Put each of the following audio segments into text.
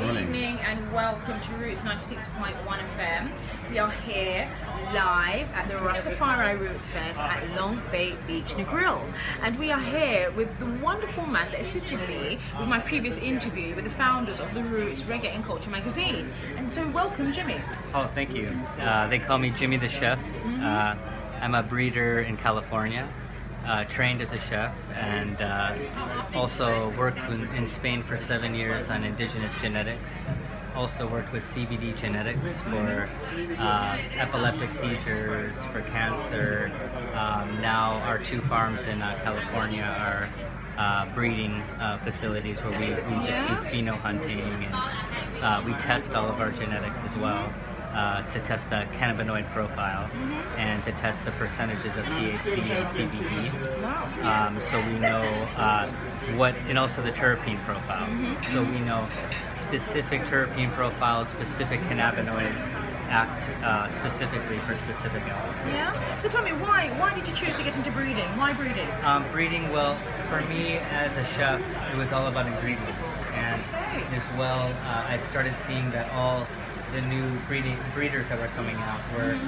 Good evening and welcome to Roots 96.1 FM. We are here live at the Rastafari Rootzfest at Long Bay Beach, Negril. And we are here with the wonderful man that assisted me with my previous interview with the founders of the Roots Reggae and Culture magazine. And so welcome, Jimmy. Oh, thank you. They call me Jimmy the Chef. I'm a breeder in California. Trained as a chef and also worked in Spain for 7 years on indigenous genetics. Also worked with CBD genetics for epileptic seizures, for cancer. Now our two farms in California are breeding facilities where we just do pheno hunting, and we test all of our genetics as well. To test the cannabinoid profile and to test the percentages of THC and CBD. So we know and also the terpene profile. So we know specific terpene profiles, specific cannabinoids act specifically for specific elements. Yeah. So tell me, why did you choose to get into breeding? Why breeding? Breeding, well, for me as a chef, it was all about ingredients. And as well, I started seeing that all the new breeders that were coming out were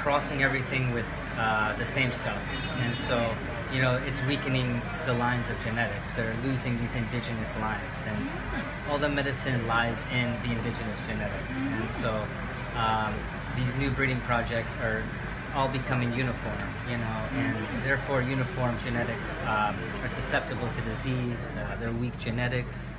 crossing everything with the same stuff, and so it's weakening the lines of genetics. They're losing these indigenous lines, and all the medicine lies in the indigenous genetics. And so these new breeding projects are all becoming uniform, and therefore uniform genetics are susceptible to disease. They're weak genetics.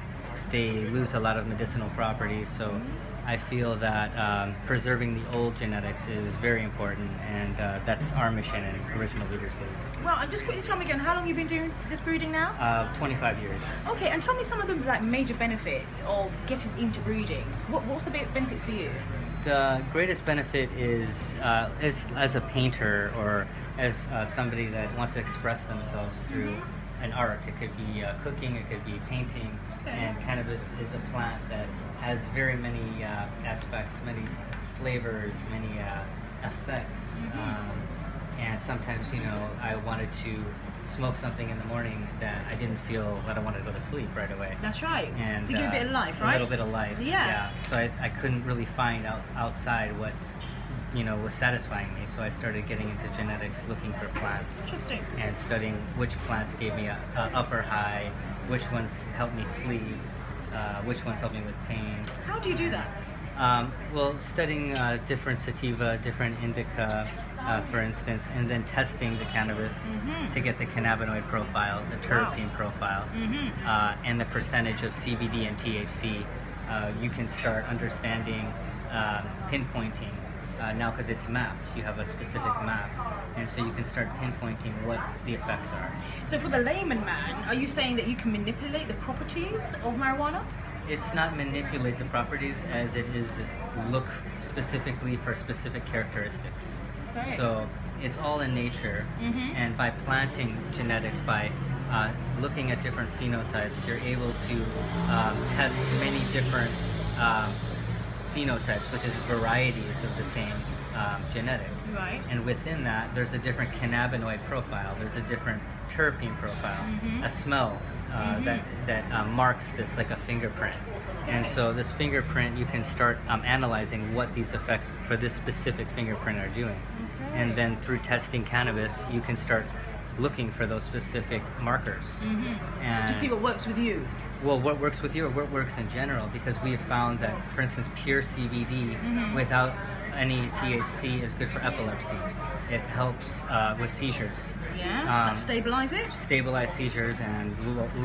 They lose a lot of medicinal properties. So I feel that preserving the old genetics is very important, and that's our mission at Original Breeders League. Well, and just quickly tell me again, how long have you been doing this breeding now? 25 years. Okay, and tell me some of the major benefits of getting into breeding. What's the benefits for you? The greatest benefit is, as a painter or as somebody that wants to express themselves through an art. It could be cooking, it could be painting, and cannabis is a plant that has very many aspects, many flavors, many effects. And sometimes, I wanted to smoke something in the morning that I didn't feel that I wanted to go to sleep right away. That's right. And to give a bit of life, right? A little bit of life. Yeah. So I couldn't really find outside what was satisfying me, so I started getting into genetics, looking for plants. Interesting. And studying which plants gave me a upper high, which ones helped me sleep, which ones helped me with pain. How do you do that? Well, studying different sativa, different indica, for instance, and then testing the cannabis to get the cannabinoid profile, the terpene profile, and the percentage of CBD and THC. You can start understanding pinpointing. Now, because it's mapped, you have a specific map, and so you can start pinpointing what the effects are. So for the layman man, are you saying that you can manipulate the properties of marijuana? It's not manipulate the properties as it is look specifically for specific characteristics. Okay. So it's all in nature, and by planting genetics, by looking at different phenotypes, you're able to test many different phenotypes, which is varieties of the same genetic. Right. And within that, there's a different cannabinoid profile, there's a different terpene profile, a smell that marks this like a fingerprint. And so this fingerprint, you can start analyzing what these effects for this specific fingerprint are doing. And then through testing cannabis, you can start looking for those specific markers. And to see what works with you. Well, what works with you or what works in general, because we have found that, for instance, pure CBD without any THC is good for epilepsy. It helps with seizures. Yeah, stabilize it? Stabilize seizures and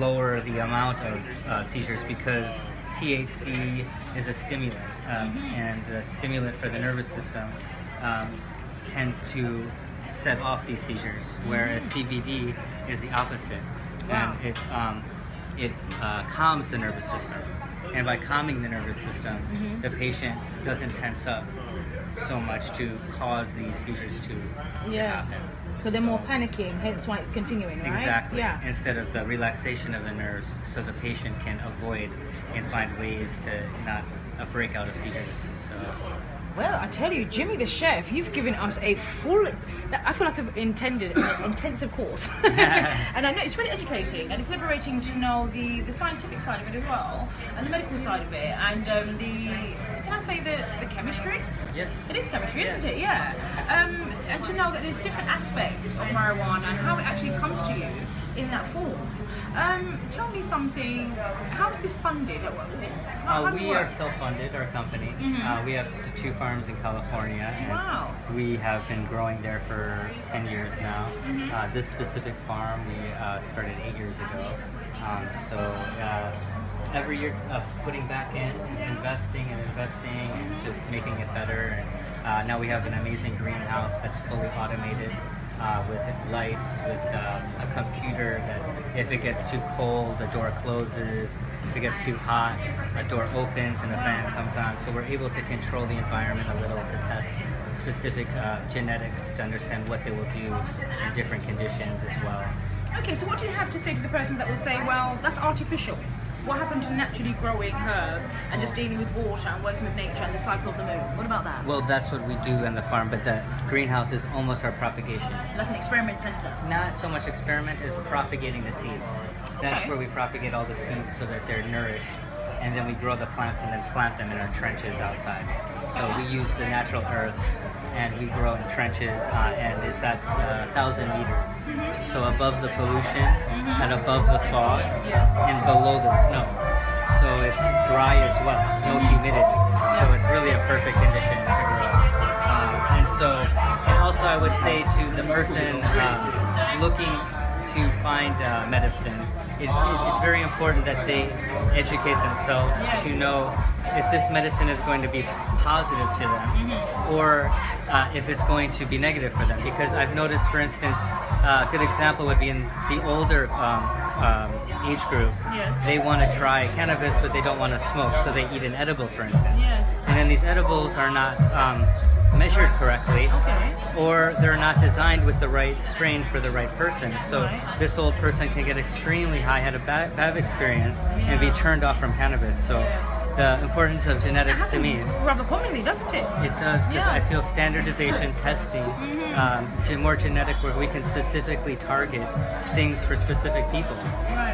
lower the amount of seizures, because THC is a stimulant, and the stimulant for the nervous system tends to set off these seizures, whereas CBD is the opposite, and it calms the nervous system. And by calming the nervous system, the patient doesn't tense up so much to cause these seizures to happen. So they're more panicking, hence why it's continuing, right? Exactly. Yeah. Instead of the relaxation of the nerves, so the patient can avoid and find ways to not break out of seizures. So Well, I tell you, Jimmy the Chef, you've given us a full... I feel like I've intended an intensive course. And I know it's really educating, and it's liberating to know the scientific side of it as well, and the medical side of it, and can I say the chemistry? Yes. It is chemistry, isn't it? Yeah. And to know that there's different aspects of marijuana and how it actually comes to you in that form. Tell me something, how is this funded? We are self-funded, our company. Mm-hmm. We have two farms in California. And wow. We have been growing there for 10 years now. Mm-hmm. This specific farm we started 8 years ago. Every year putting back in, investing, and just making it better. And now we have an amazing greenhouse that's fully automated. With lights, with a computer that if it gets too cold, the door closes. If it gets too hot, a door opens and a fan comes on. So we're able to control the environment a little to test specific genetics to understand what they will do in different conditions as well. Okay, so what do you have to say to the person that will say, well, that's artificial? What happened to naturally growing herb and just dealing with water and working with nature and the cycle of the moon? What about that? Well, that's what we do on the farm, but the greenhouse is almost our propagation. Like an experiment center? Not so much experiment as propagating the seeds. That's where we propagate all the seeds so that they're nourished. And then we grow the plants and then plant them in our trenches outside. So we use the natural earth and we grow in trenches and it's at 1,000 meters. Mm-hmm. So above the pollution, mm-hmm. and above the fog, yes. and below the snow. So it's dry as well, no humidity. So it's really a perfect condition to grow. And also I would say to the person looking to find medicine, it's very important that they educate themselves to know if this medicine is going to be positive to them, mm-hmm. or if it's going to be negative for them. Because I've noticed, for instance, a good example would be in the older age group. Yes. They want to try cannabis, but they don't want to smoke, so they eat an edible, for instance. Yes. And then these edibles are not measured correctly, or they're not designed with the right strain for the right person. So this old person can get extremely high, had a bad experience, and be turned off from cannabis. So the importance of genetics to me... rather commonly, doesn't it? It does, because I feel standardization testing, more genetic work, we can specifically target things for specific people.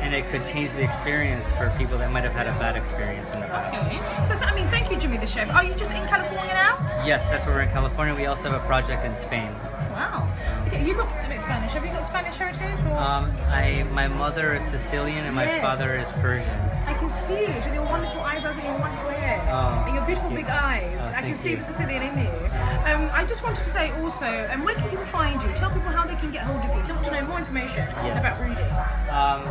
And it could change the experience for people that might have had a bad experience in the past. So, I mean, thank you, Jimmy the Chef. Are you just in California now? Yes, that's where we're in California. We also have a project in Spain. Wow. Okay, you've got a bit Spanish. Have you got Spanish heritage? Or? My mother is Sicilian and my father is Persian. I can see you with your wonderful eyebrows and your wonderful hair. And your beautiful big eyes. I can see the Sicilian in you. I just wanted to say also, where can people find you? Tell people how they can get hold of you. If you want to know more information about breeding.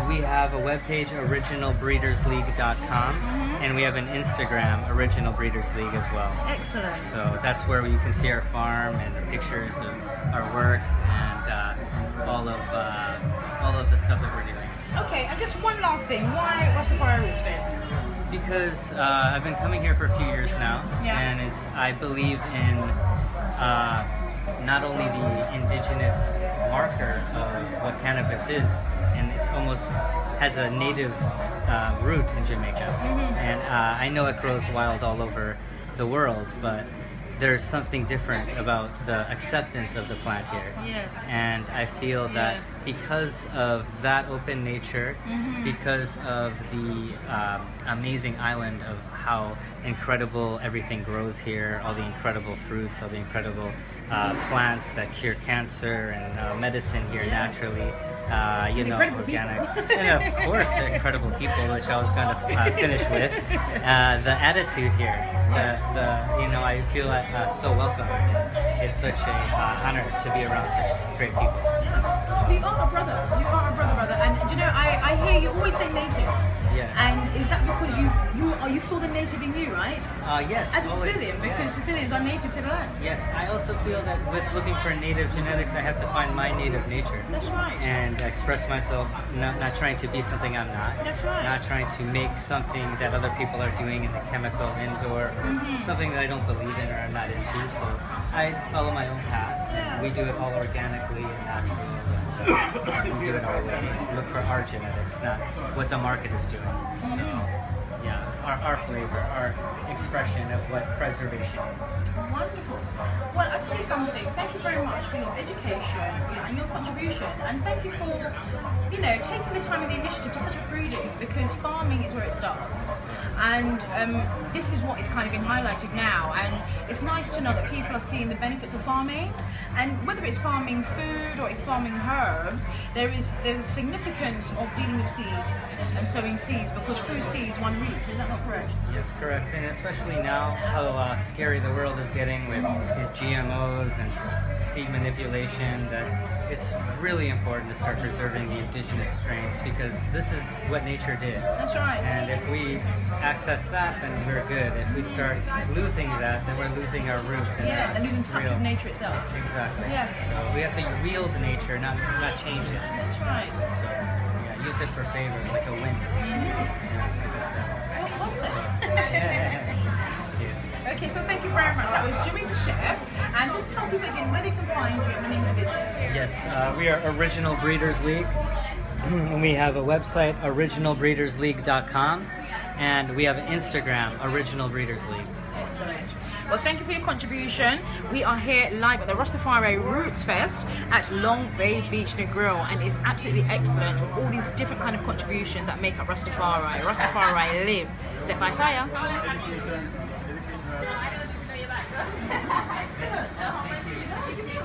We have a webpage, originalbreedersleague.com, and we have an Instagram, Original Breeders League, as well. Excellent. So that's where you can see our farm and the pictures of our work and all of the stuff that we're doing. Okay, and just one last thing. Why Rastafari Rootzfest? Because I've been coming here for a few years now, and I believe in not only the indigenous marker of what cannabis is, and it's almost has a native root in Jamaica, and I know it grows wild all over the world, but there's something different about the acceptance of the plant here, and I feel that because of that open nature, because of the amazing island, of how incredible everything grows here, all the incredible fruits, all the incredible plants that cure cancer, and medicine here naturally, incredible organic people. And of course the incredible people, which I was going to finish with, the attitude here, I feel so welcome. It's such an honor to be around such great people. You are a brother, and I hear you always say native. Yeah. And is that because you feel the native in you, right? Yes. As a Sicilian, because Sicilians are native to the land. Yes, I also feel that with looking for native genetics, I have to find my native nature. That's right. And express myself, not trying to be something I'm not. That's right. Not trying to make something that other people are doing in the chemical indoor, or something that I don't believe in or I'm not into. So I follow my own path. Yeah. We do it all organically and naturally. We do it our way. Look for our genetics, not what the market is doing. So yeah, our flavor, our expression of what preservation is. Wonderful. Well, I'll tell you something. Thank you very much for your education and your contribution, and thank you for, you know, taking the time and the initiative to set up breeding, because farming is where it starts, and this is what is kind of being highlighted now, and it's nice to know that people are seeing the benefits of farming, and whether it's farming food or it's farming herbs, there's a significance of dealing with seeds and sowing seeds, because through seeds one reaps. Is that not correct? Yes, correct. And especially now how scary the world is getting with these GMOs and seed manipulation, that it's really important to start preserving the indigenous strains, because this is what nature did. That's right. And if we access that, then we're good. If we start losing that, then we're losing our roots. And yes, and losing touch with nature itself. Exactly. Yes. So we have to wield nature, not change it. That's right. So, yeah, use it for favor, like a wind. Yeah. What's it? Yeah. Okay, so thank you very much. That was Jimmy the Chef. And just tell people again where they can find you and the name of the business. Yes, we are Original Breeders League. We have a website, originalbreedersleague.com, and we have an Instagram, Original Breeders League. Excellent. Well, thank you for your contribution. We are here live at the Rastafari Rootzfest at Long Bay Beach, Negril, and it's absolutely excellent with all these different kind of contributions that make up Rastafari. Rastafari live. Sepai Faya. Excellent.